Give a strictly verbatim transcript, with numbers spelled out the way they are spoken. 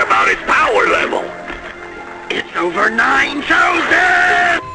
about its power level. It's over nine thousand!